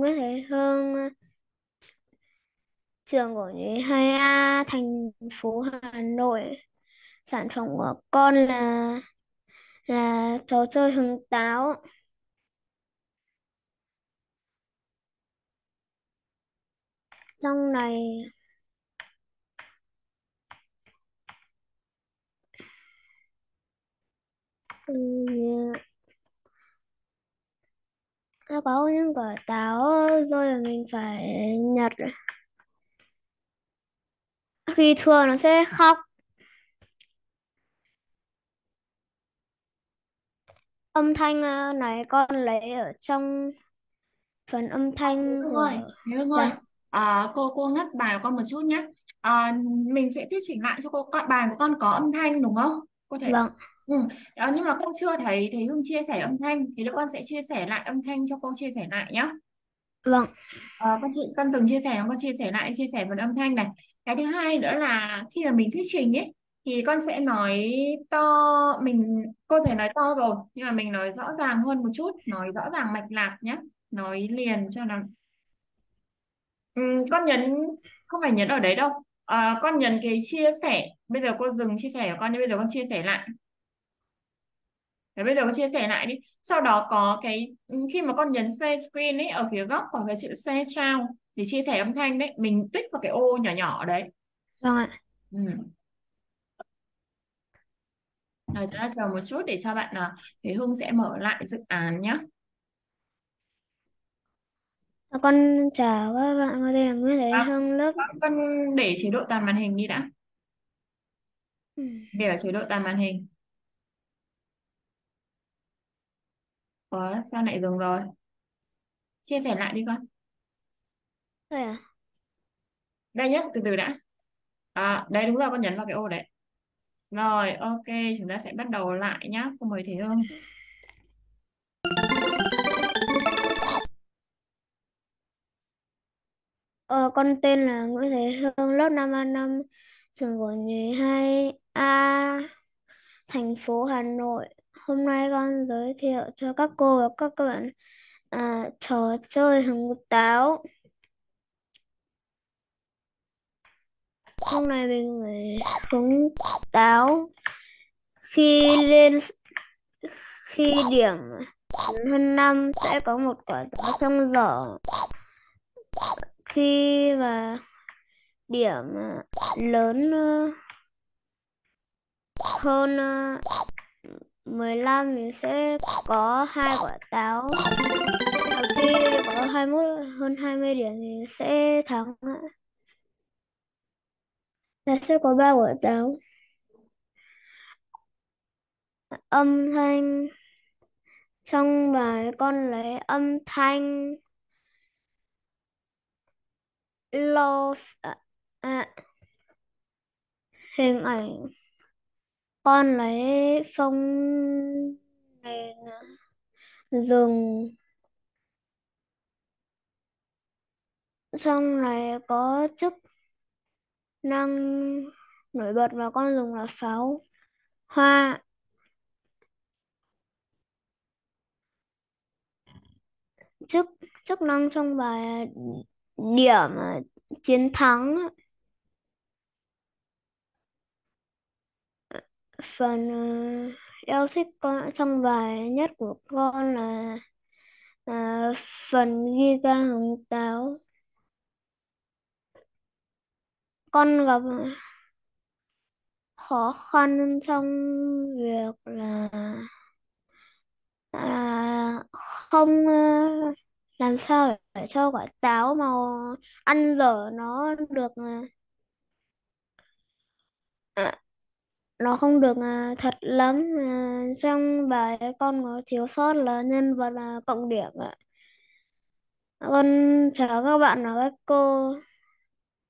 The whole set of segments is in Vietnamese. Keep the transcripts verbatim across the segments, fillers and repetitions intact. Nguyễn Thế Hương, trường của nhí hai a, thành phố Hà Nội. Sản phẩm của con là là trò chơi hứng táo. Trong này ừ, nó có những quả táo rồi mình phải nhặt, khi thua nó sẽ khóc. Âm thanh này con lấy ở trong phần âm thanh. Thế Hương của... ơi, Thế Hương ơi. Dạ. À, cô cô ngắt bài của con một chút nhé. À, mình sẽ thuyết chỉnh lại cho cô. Con bài của con có âm thanh đúng không? Cô thể vâng. Ừ. À, nhưng mà con chưa thấy Thế Hương chia sẻ âm thanh, thì đứa con sẽ chia sẻ lại âm thanh cho cô, chia sẻ lại nhé. Vâng. À, con chị con từng chia sẻ, con chia sẻ lại, chia sẻ phần âm thanh này. Cái thứ hai nữa là khi mà mình thuyết trình ấy thì con sẽ nói to, mình cô thể nói to rồi nhưng mà mình nói rõ ràng hơn một chút, nói rõ ràng mạch lạc nhé, nói liền cho nó. Ừ, con nhấn, không phải nhấn ở đấy đâu. À, con nhấn cái chia sẻ. Bây giờ cô dừng chia sẻ của con đi, bây giờ con chia sẻ lại. Thế bây giờ con chia sẻ lại đi. Sau đó có cái, khi mà con nhấn share screen ấy, ở phía góc có cái chữ share sound thì chia sẻ âm thanh đấy, mình tích vào cái ô nhỏ nhỏ ở đấy. Vâng ạ. Ừ. Rồi chúng ta chờ một chút để cho bạn nào Thế Hương sẽ mở lại dự án nhé. Con chào các bạn, con tên là Nguyễn Thế à, Hương lớp. Con để chế độ toàn màn hình đi đã. Ừ. Để ở chế độ toàn màn hình. Ủa, sao lại dừng rồi? Chia sẻ lại đi con. Đây à? Đây nhé, từ từ đã. À, đây đúng rồi, con nhấn vào cái ô đấy. Rồi, ok, chúng ta sẽ bắt đầu lại nhá. Cô mời Thế Hương. Ờ, con tên là Nguyễn Thế Hương, lớp năm A năm, trường của nhí hai A, thành phố Hà Nội. Hôm nay con giới thiệu cho các cô và các các bạn à, trò chơi hứng táo. Hôm nay mình phải hứng táo. Khi lên khi điểm hơn năm sẽ có một quả táo trong giỏ. Khi mà điểm lớn hơn mười lăm mình sẽ có hai quả táo. Và khi có hai mươi mốt hơn hai mươi điểm thì sẽ thắng. Là sẽ có ba quả táo. Âm thanh trong bài con lấy âm thanh Los, à, à, hình ảnh con lấy phong nền rừng, trong này có chức năng nổi bật mà con dùng là pháo hoa. Chức chức năng trong bài điểm chiến thắng. Phần uh, yêu thích con trong bài nhất của con là uh, phần guitar hứng táo. Con gặp khó khăn trong việc là uh, không uh, làm sao để cho quả táo màu ăn dở nó được uh, nó không được à, thật lắm. À, trong bài con có thiếu sót là nhân vật là cộng điểm ạ. Con chào các bạn và các cô.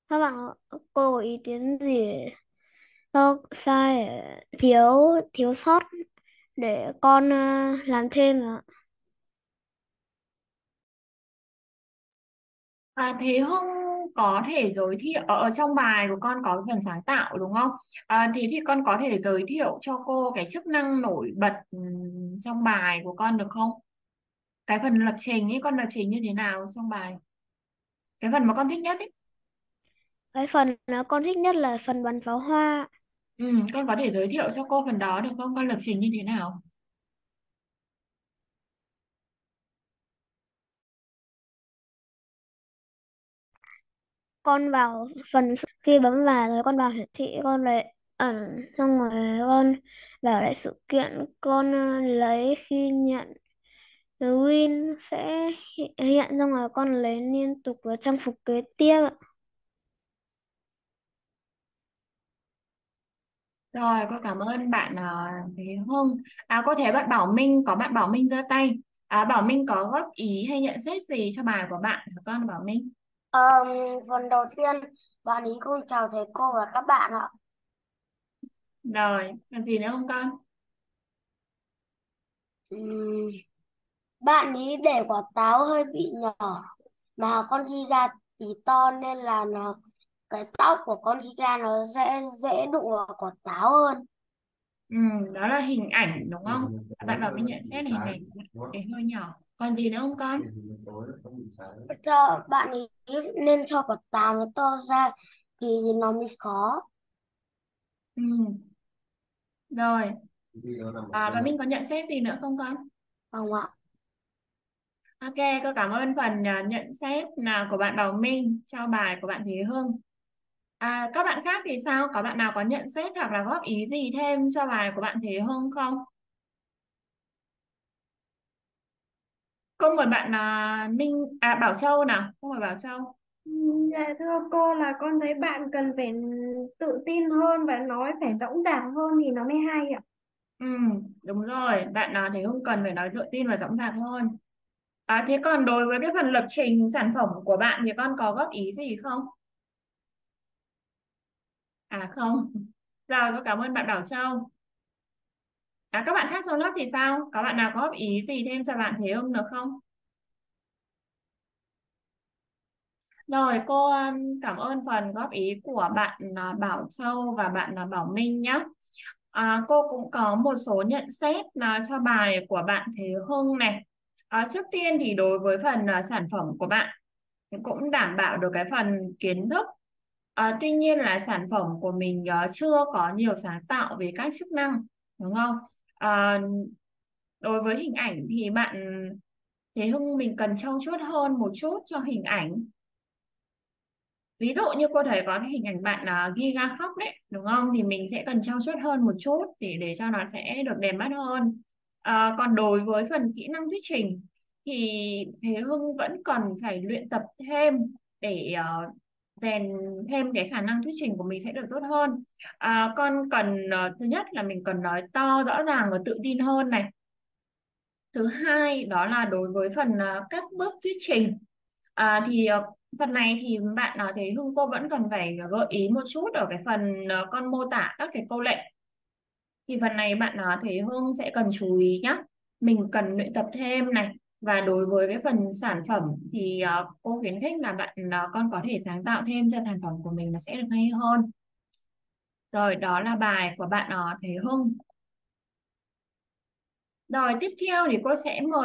Các bạn cô có ý kiến gì do sai thiếu thiếu sót để con à, làm thêm ạ? À, Thế Hương có thể giới thiệu ở trong bài của con có phần sáng tạo đúng không? À, thì thì con có thể giới thiệu cho cô cái chức năng nổi bật trong bài của con được không? cái phần lập trình ấy, con lập trình như thế nào trong bài? Cái phần mà con thích nhất ấy. Cái phần nó con thích nhất là phần bắn pháo hoa. Ừ, con có thể giới thiệu cho cô phần đó được không? Con lập trình như thế nào? Con vào phần khi bấm vào rồi con vào hiển thị, con lại ẩn, xong rồi con vào lại sự kiện, con ờ, lấy khi nhận win sẽ hi- hiện, xong rồi con lấy liên tục vào trang phục kế tiếp ạ. Rồi, cô cảm ơn bạn à, Thế Hương. À, cô thấy bạn Bảo Minh, có bạn Bảo Minh giơ tay. À, Bảo Minh có góp ý hay nhận xét gì cho bài của bạn hả con Bảo Minh? Ờm, Phần đầu tiên bạn ý cô chào thầy cô và các bạn ạ. Rồi, còn gì nữa không con? Ừm, Bạn ý để quả táo hơi bị nhỏ mà con giga tí to nên là nó cái tóc của con giga nó sẽ dễ đụng vào quả táo hơn. Ừ, đó là hình ảnh đúng không? Bạn Bảo Minh nhận xét là hình ảnh cái hơi nhỏ. Còn gì nữa không con? Cho bạn ý nên cho quả táo nó to ra thì nó mới khó. Ừ, rồi. À, Bảo Minh có nhận xét gì nữa không con? Không ạ? Ok, cô cảm ơn phần à, nhận xét là của bạn Bảo Minh cho bài của bạn Thế Hương. À, các bạn khác thì sao? Có bạn nào có nhận xét hoặc là góp ý gì thêm cho bài của bạn Thế Hương không? Cô mời bạn à, Minh à Bảo Châu nào, cô mời Bảo Châu. Ừ, Dạ thưa cô, là con thấy bạn cần phải tự tin hơn và nói phải dõng dạc hơn thì nó mới hay ạ. Ừ, đúng rồi, bạn à, Thế Hương cần phải nói tự tin và dõng dạc hơn. À, thế còn đối với cái phần lập trình sản phẩm của bạn thì con có góp ý gì không? À không. Rồi, cô cảm ơn bạn Bảo Châu. À, các bạn khác trong lớp thì sao? Có bạn nào có góp ý gì thêm cho bạn Thế Hưng được không? Rồi, cô um, cảm ơn phần góp ý của bạn à, Bảo Châu và bạn à, Bảo Minh nhé. À, cô cũng có một số nhận xét là cho bài của bạn Thế Hưng này. À, trước tiên thì đối với phần à, sản phẩm của bạn cũng đảm bảo được cái phần kiến thức. À, tuy nhiên là sản phẩm của mình à, chưa có nhiều sáng tạo về các chức năng, đúng không? À, đối với hình ảnh thì bạn Thế Hưng mình cần trau chuốt hơn một chút cho hình ảnh. Ví dụ như cô thấy có cái hình ảnh bạn à, Giga khóc đấy, đúng không? Thì mình sẽ cần trau chuốt hơn một chút để để cho nó sẽ được đẹp mắt hơn. À, còn đối với phần kỹ năng thuyết trình thì Thế Hưng vẫn cần phải luyện tập thêm để ờ, rèn thêm cái khả năng thuyết trình của mình sẽ được tốt hơn. À, con cần ờ, thứ nhất là mình cần nói to rõ ràng và tự tin hơn này. Thứ hai đó là đối với phần à, các bước thuyết trình à, thì à, phần này thì bạn nói Thế Hưng cô vẫn cần phải gợi ý một chút ở cái phần à, con mô tả các cái câu lệnh, thì phần này bạn à, Thế Hưng sẽ cần chú ý nhé, mình cần luyện tập thêm này. Và đối với cái phần sản phẩm thì à, cô khuyến khích là bạn à, con có thể sáng tạo thêm cho sản phẩm của mình nó sẽ được hay hơn. Rồi đó là bài của bạn à, Thế Hưng. Rồi tiếp theo thì cô sẽ mời